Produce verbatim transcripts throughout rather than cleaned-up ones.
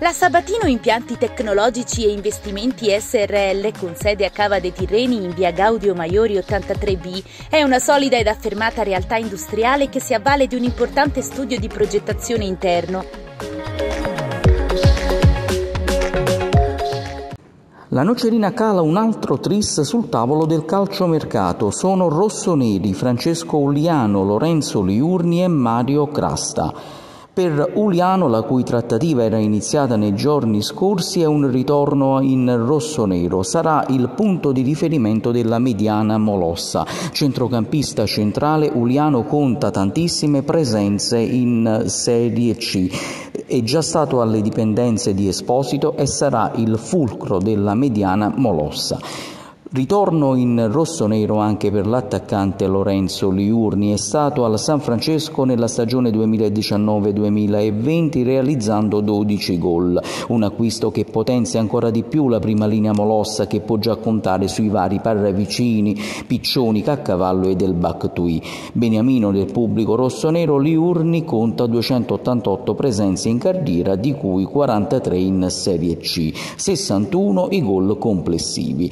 La Sabatino Impianti Tecnologici e Investimenti S R L, con sede a Cava dei Tirreni in via Gaudio Maiori ottantatré B, è una solida ed affermata realtà industriale che si avvale di un importante studio di progettazione interno. La Nocerina cala un altro tris sul tavolo del calciomercato. Sono rossoneri Francesco Uliano, Lorenzo Liurni e Mario Crasta. Per Uliano, la cui trattativa era iniziata nei giorni scorsi, è un ritorno in rossonero. Sarà il punto di riferimento della mediana Molossa. Centrocampista centrale, Uliano conta tantissime presenze in Serie C. È già stato alle dipendenze di Esposito e sarà il fulcro della mediana Molossa. Ritorno in rossonero anche per l'attaccante Lorenzo Liurni. È stato al San Francesco nella stagione duemiladiciannove duemilaventi realizzando dodici gol, un acquisto che potenzia ancora di più la prima linea Molossa, che può già contare sui vari Parravicini, Piccioni, Caccavallo e del Bactui. Beniamino del pubblico rossonero, Liurni conta duecentottantotto presenze in carriera, di cui quarantatré in Serie C, sessantuno i gol complessivi.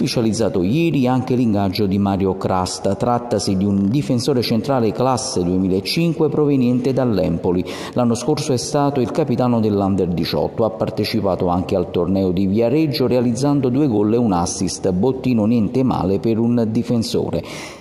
Ufficializzato ieri anche l'ingaggio di Mario Crasta. Trattasi di un difensore centrale classe duemilacinque proveniente dall'Empoli. L'anno scorso è stato il capitano dell'Under diciotto, ha partecipato anche al torneo di Viareggio realizzando due gol e un assist, bottino niente male per un difensore.